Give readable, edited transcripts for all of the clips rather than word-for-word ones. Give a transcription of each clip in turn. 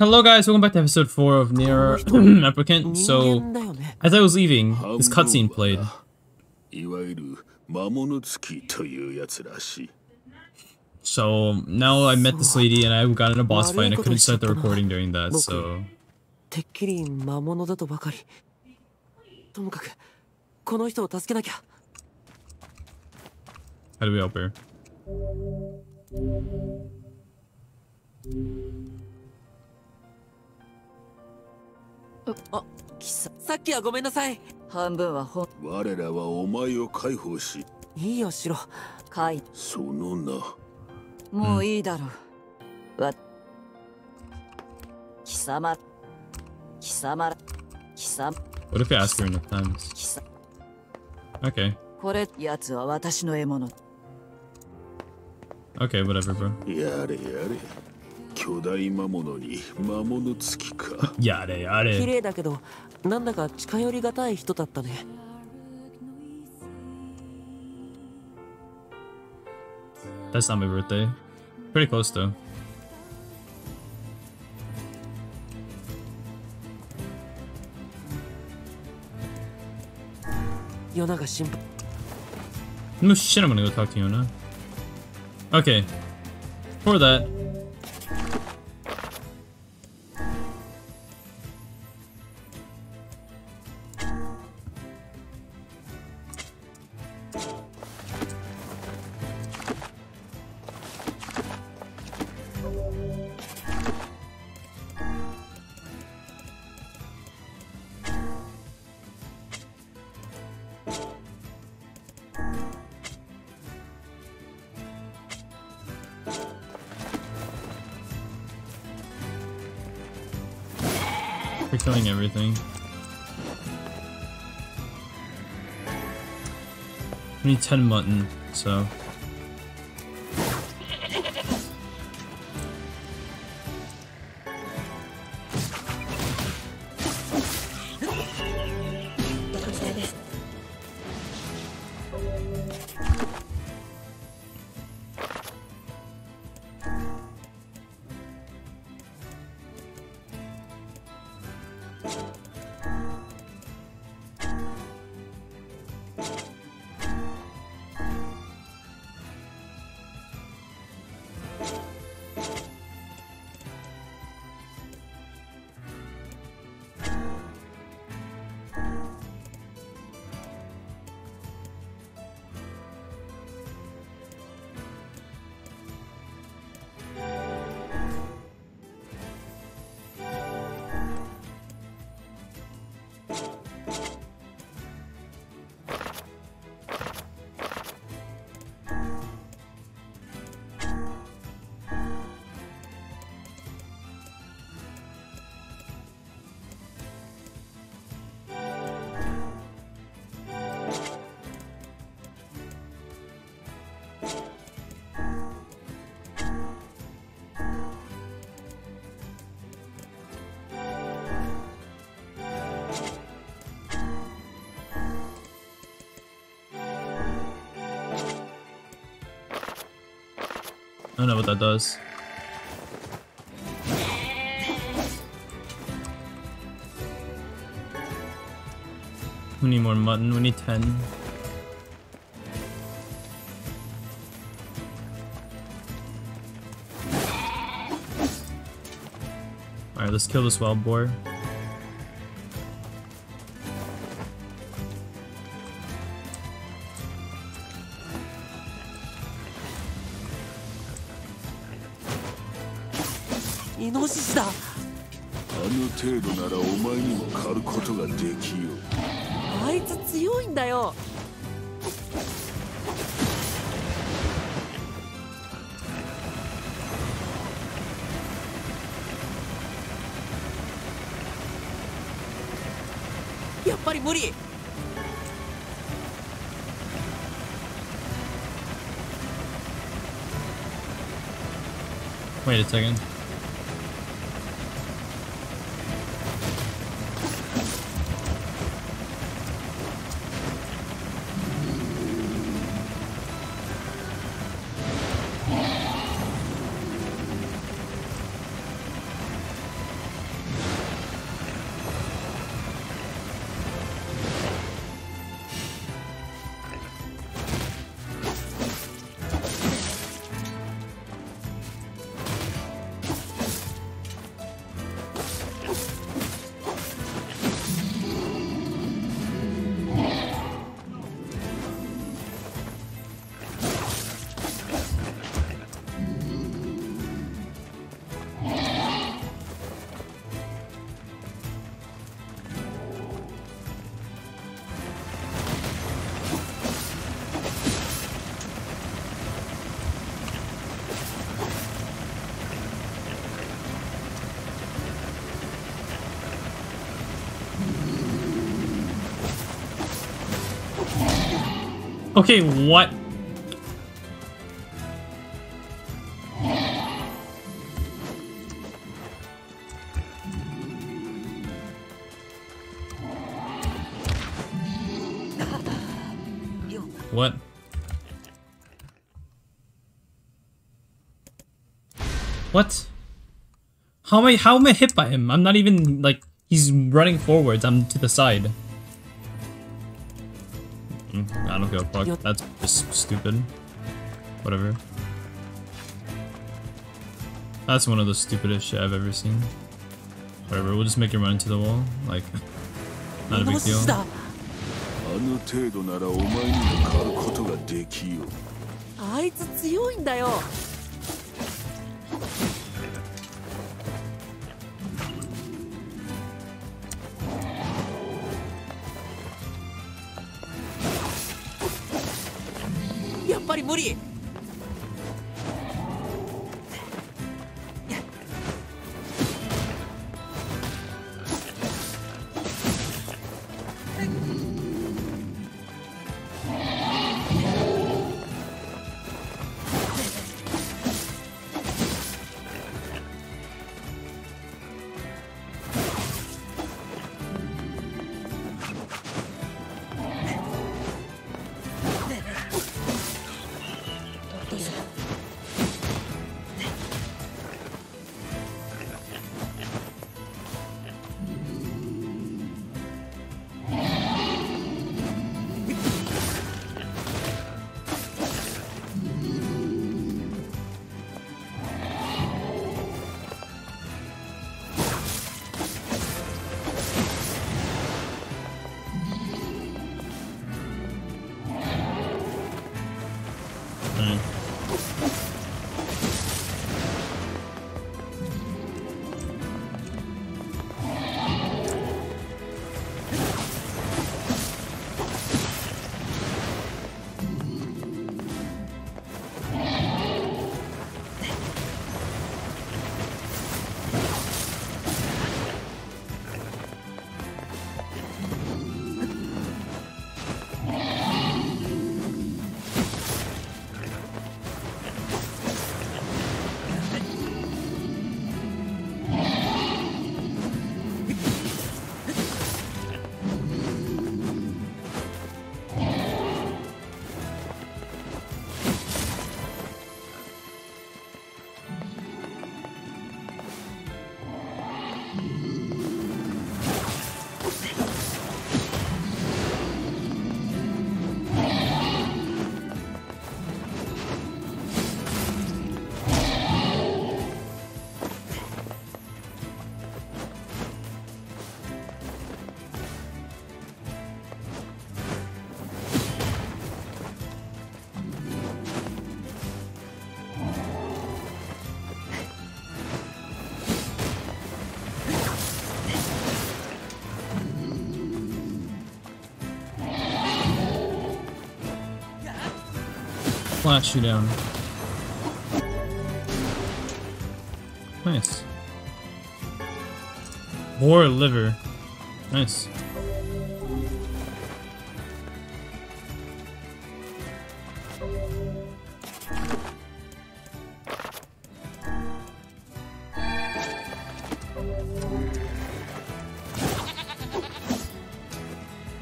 Hello guys, welcome back to episode 4 of NieR Replicant. So, as I was leaving, this cutscene played. So, now I met this lady and I got in a boss fight and I couldn't start the recording during that, so... How do we help her? What if I ask her enough times? Okay. Okay, whatever, bro. That's not my birthday. Pretty close though. No shit, I'm gonna go talk to Yona. Okay. For that. We're killing everything. We need 10 mutton, so... I don't know what that does. We need more mutton, we need 10. Alright, let's kill this wild boar. Wait a second. Okay, what? What? What? How am I hit by him? I'm not even, like, he's running forwards. I'm to the side. I don't give a fuck. That's just stupid. Whatever. That's one of the stupidest shit I've ever seen. Whatever, we'll just make him run into the wall. Like, not a big deal. Flash you down. Nice. More liver. Nice.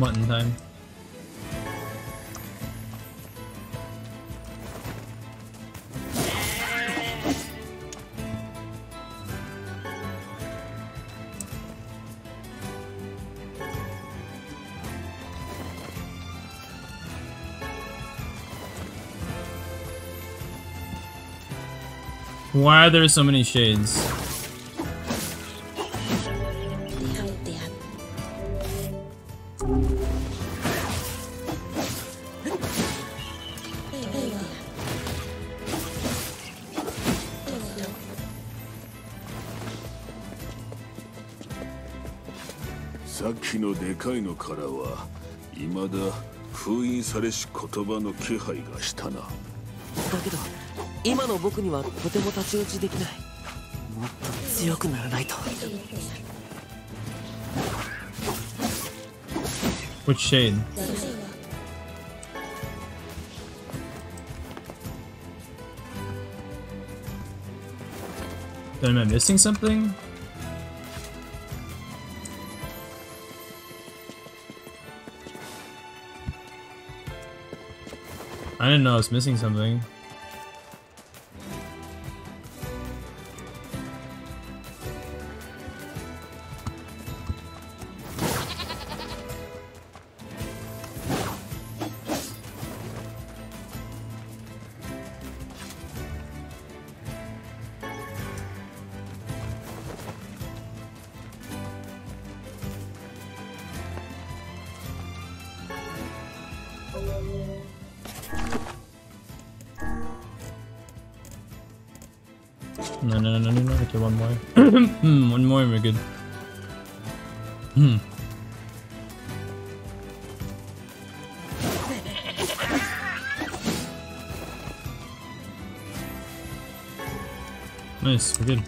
Mutton time. Why are there so many shades? Which shade? But am I missing something? I didn't know I was missing something. No, okay, one more. One more and we're good. Nice, we're good.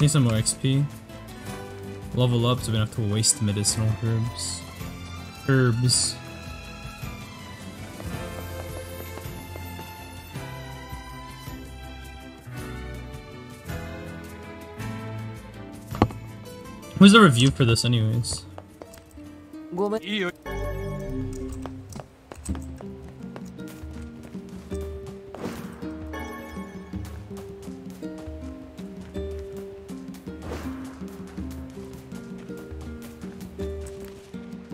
Need some more XP. Level up so we don't have to waste medicinal herbs. Who's the review for this anyways?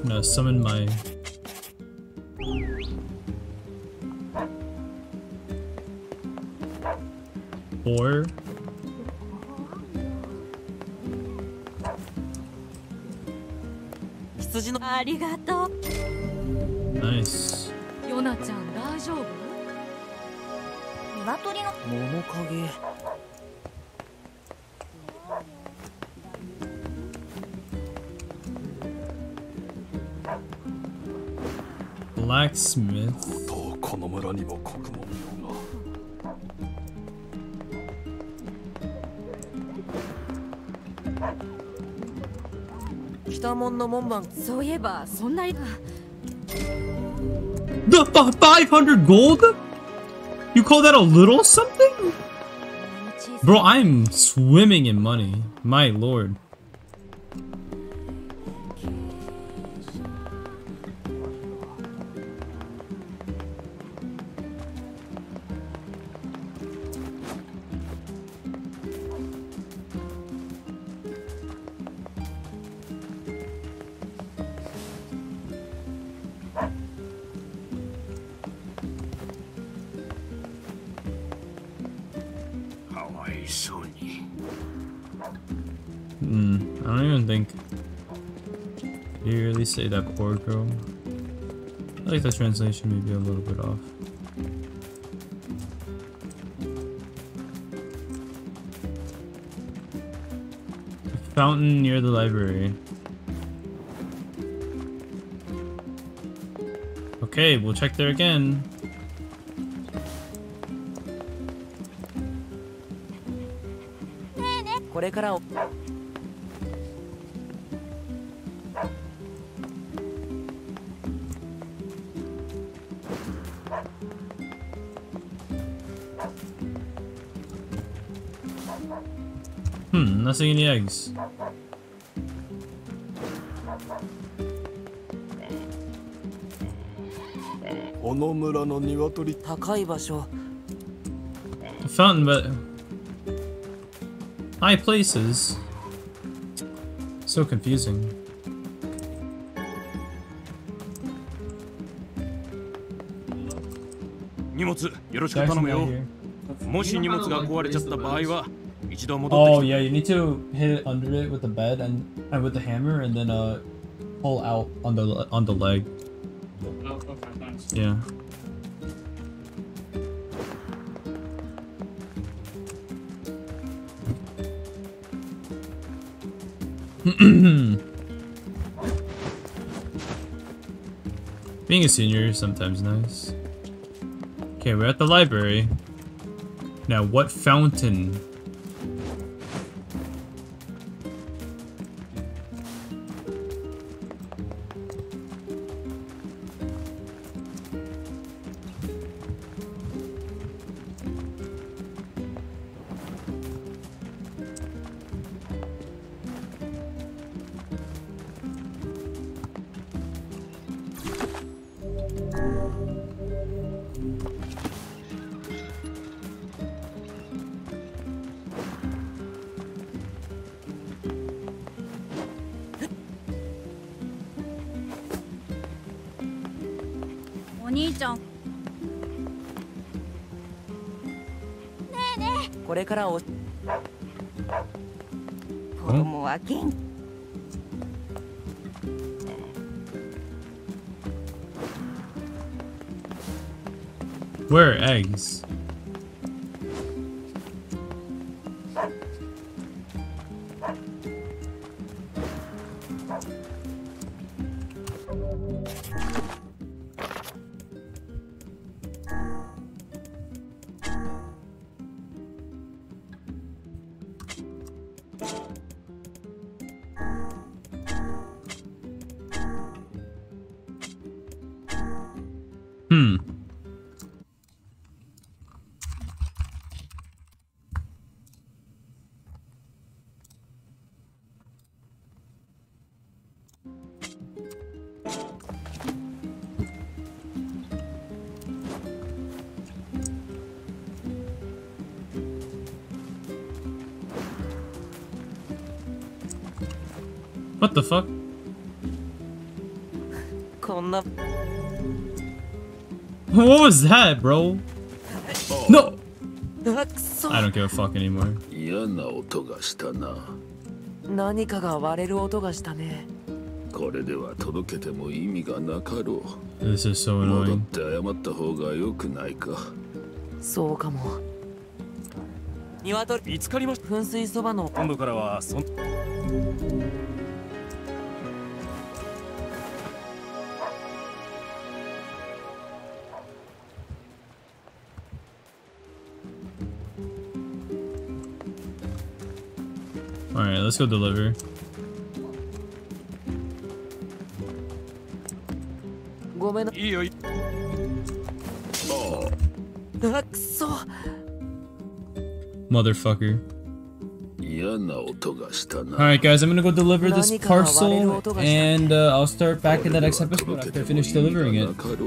I'm gonna summon my... boar. Nice. Yona-chan, blacksmith. The 500 gold? You call that a little something? Bro, I'm swimming in money. My lord. I don't even think. Did you really say that poor girl? I like the translation maybe a little bit off. A fountain near the library. Okay, we'll check there again. Not seeing any eggs. A fountain, but high places. So confusing. Oh yeah, you need to hit under it with the bed and with the hammer, and then pull out on the leg. Oh, okay, nice. Yeah. Being a senior is sometimes nice. Okay, we're at the library. Now, what fountain? Where are eggs? What the fuck? What was that, bro? Oh. No! I don't give a fuck anymore. This is so annoying. Alright, let's go deliver. Motherfucker. Alright guys, I'm gonna go deliver this parcel, and I'll start back in the next episode after I finish delivering it.